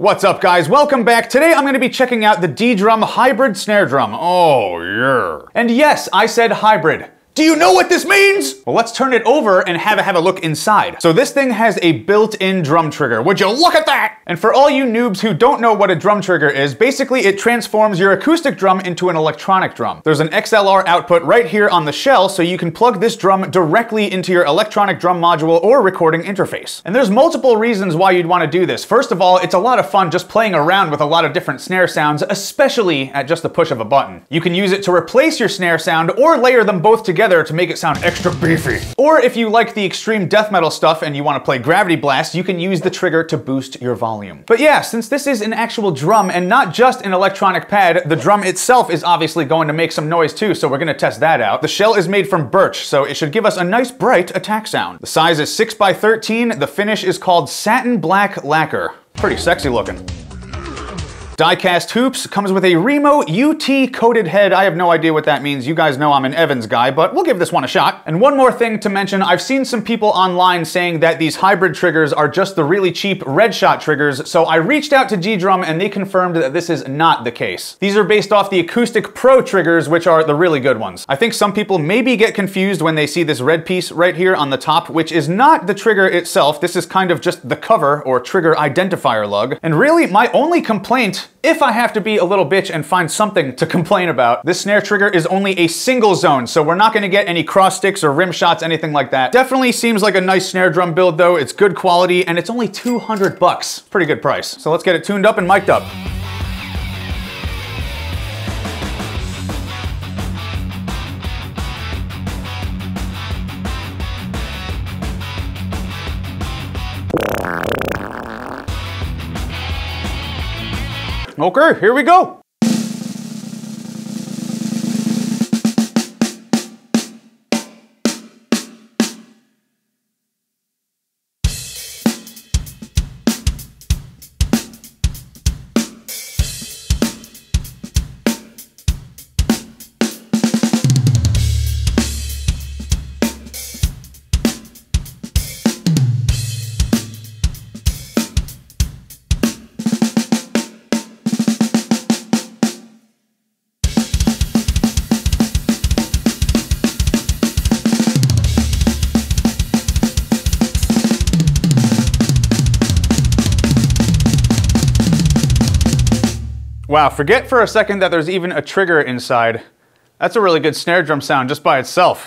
What's up, guys? Welcome back. Today I'm going to be checking out the ddrum hybrid snare drum. Oh yeah. And yes, I said hybrid. Do you know what this means? Well, let's turn it over and have a look inside. So this thing has a built-in drum trigger. Would you look at that? And for all you noobs who don't know what a drum trigger is, basically it transforms your acoustic drum into an electronic drum. There's an XLR output right here on the shell, so you can plug this drum directly into your electronic drum module or recording interface. And there's multiple reasons why you'd want to do this. First of all, it's a lot of fun just playing around with a lot of different snare sounds, especially at just the push of a button. You can use it to replace your snare sound or layer them both together to make it sound extra beefy. Or if you like the extreme death metal stuff and you want to play Gravity Blast, you can use the trigger to boost your volume. But yeah, since this is an actual drum and not just an electronic pad, the drum itself is obviously going to make some noise too, so we're going to test that out. The shell is made from birch, so it should give us a nice bright attack sound. The size is 6x13, the finish is called satin black lacquer. Pretty sexy looking. Die-cast hoops, comes with a Remo UT coated head. I have no idea what that means. You guys know I'm an Evans guy, but we'll give this one a shot. And one more thing to mention, I've seen some people online saying that these hybrid triggers are just the really cheap red shot triggers, so I reached out to ddrum and they confirmed that this is not the case. These are based off the Acoustic Pro triggers, which are the really good ones. I think some people maybe get confused when they see this red piece right here on the top, which is not the trigger itself. This is kind of just the cover or trigger identifier lug. And really, my only complaint, if I have to be a little bitch and find something to complain about, this snare trigger is only a single zone, so we're not gonna get any cross sticks or rim shots, anything like that. Definitely seems like a nice snare drum build though. It's good quality and it's only 200 bucks. Pretty good price. So let's get it tuned up and mic'd up. Okay, here we go. Wow, forget for a second that there's even a trigger inside. That's a really good snare drum sound just by itself.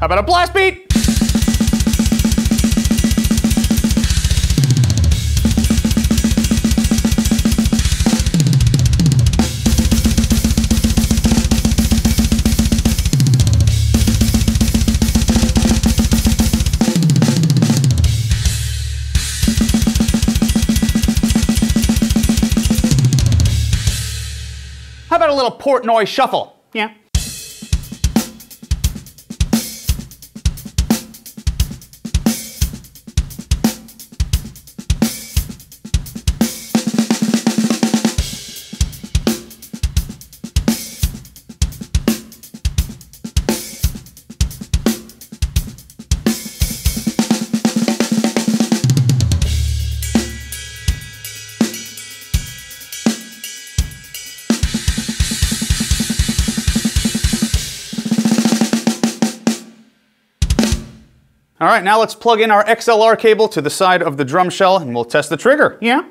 How about a blast beat? How about a little Portnoy shuffle? Yeah. All right, now let's plug in our XLR cable to the side of the drum shell and we'll test the trigger. Yeah.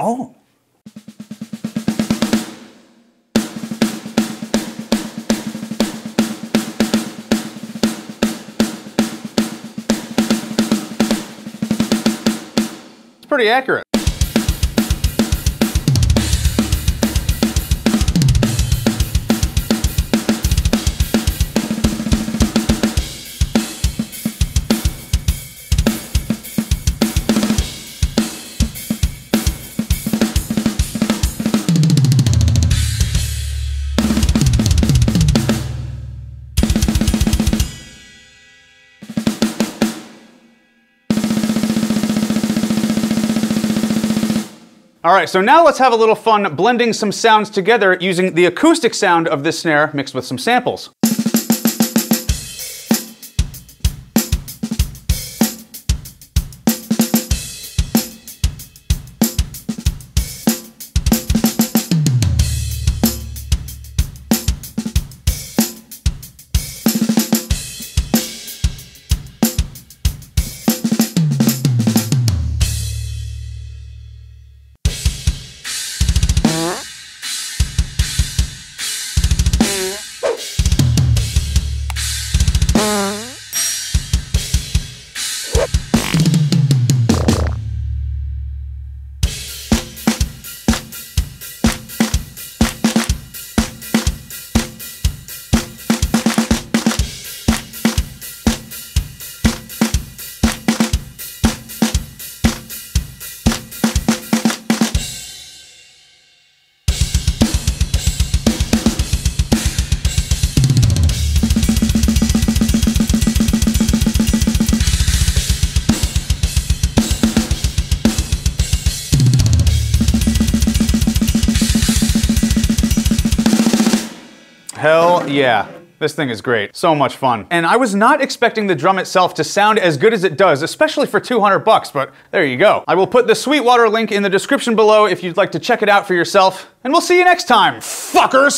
Oh. It's pretty accurate. Alright, so now let's have a little fun blending some sounds together using the acoustic sound of this snare mixed with some samples. Hell yeah. This thing is great. So much fun. And I was not expecting the drum itself to sound as good as it does, especially for $200, but there you go. I will put the Sweetwater link in the description below if you'd like to check it out for yourself, and we'll see you next time, fuckers!